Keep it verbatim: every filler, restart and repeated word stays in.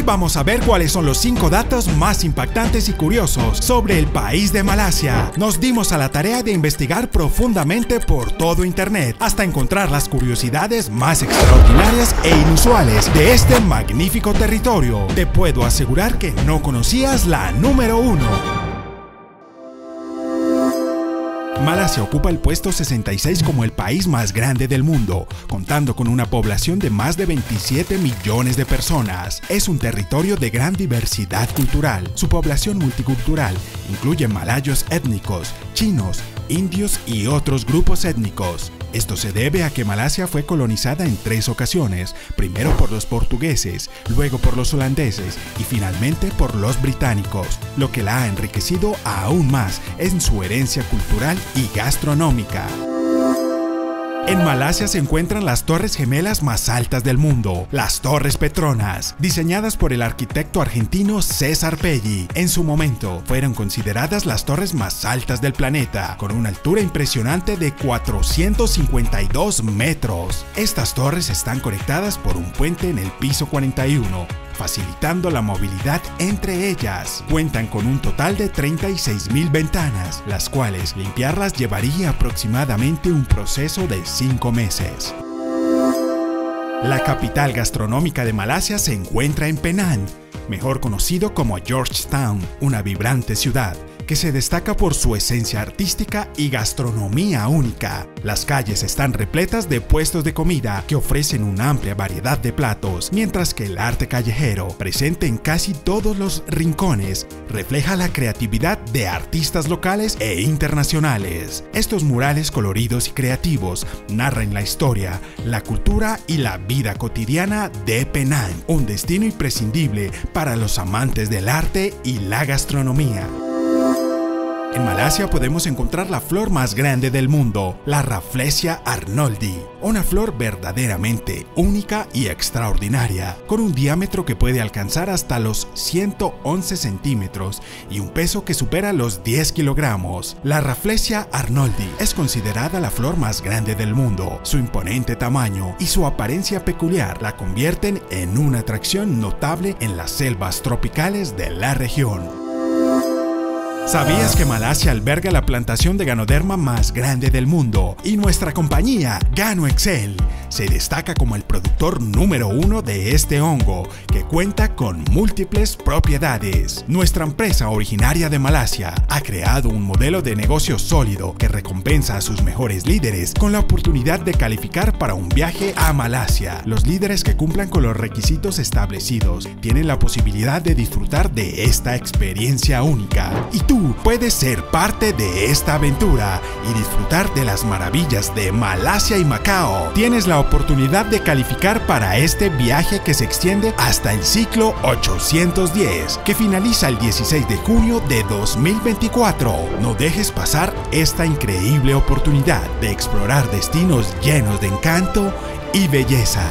Hoy vamos a ver cuáles son los cinco datos más impactantes y curiosos sobre el país de Malasia. Nos dimos a la tarea de investigar profundamente por todo internet hasta encontrar las curiosidades más extraordinarias e inusuales de este magnífico territorio. Te puedo asegurar que no conocías la número uno. Malasia ocupa el puesto sesenta y seis como el país más grande del mundo, contando con una población de más de veintisiete millones de personas. Es un territorio de gran diversidad cultural. Su población multicultural incluye malayos étnicos, chinos, indios y otros grupos étnicos. Esto se debe a que Malasia fue colonizada en tres ocasiones, primero por los portugueses, luego por los holandeses y finalmente por los británicos, lo que la ha enriquecido aún más en su herencia cultural y gastronómica. En Malasia se encuentran las torres gemelas más altas del mundo, las Torres Petronas, diseñadas por el arquitecto argentino César Pelli. En su momento, fueron consideradas las torres más altas del planeta, con una altura impresionante de cuatrocientos cincuenta y dos metros. Estas torres están conectadas por un puente en el piso cuarenta y uno, facilitando la movilidad entre ellas. Cuentan con un total de treinta y seis mil ventanas, las cuales limpiarlas llevaría aproximadamente un proceso de cinco meses. La capital gastronómica de Malasia se encuentra en Penang, mejor conocido como George Town, una vibrante ciudad que se destaca por su esencia artística y gastronomía única. Las calles están repletas de puestos de comida que ofrecen una amplia variedad de platos, mientras que el arte callejero, presente en casi todos los rincones, refleja la creatividad de artistas locales e internacionales. Estos murales coloridos y creativos narran la historia, la cultura y la vida cotidiana de Penang, un destino imprescindible para los amantes del arte y la gastronomía. En Malasia podemos encontrar la flor más grande del mundo, la Rafflesia arnoldi, una flor verdaderamente única y extraordinaria, con un diámetro que puede alcanzar hasta los ciento once centímetros y un peso que supera los diez kilogramos. La Rafflesia arnoldi es considerada la flor más grande del mundo. Su imponente tamaño y su apariencia peculiar la convierten en una atracción notable en las selvas tropicales de la región. ¿Sabías que Malasia alberga la plantación de Ganoderma más grande del mundo? Y nuestra compañía, Gano Excel, se destaca como el productor número uno de este hongo, que cuenta con múltiples propiedades. Nuestra empresa originaria de Malasia ha creado un modelo de negocio sólido que recompensa a sus mejores líderes con la oportunidad de calificar para un viaje a Malasia. Los líderes que cumplan con los requisitos establecidos tienen la posibilidad de disfrutar de esta experiencia única. Y tú puedes ser parte de esta aventura y disfrutar de las maravillas de Malasia y Macao. Tienes la oportunidad de calificar para este viaje que se extiende hasta el ciclo ochocientos diez, que finaliza el dieciséis de junio de dos mil veinticuatro. No dejes pasar esta increíble oportunidad de explorar destinos llenos de encanto y belleza.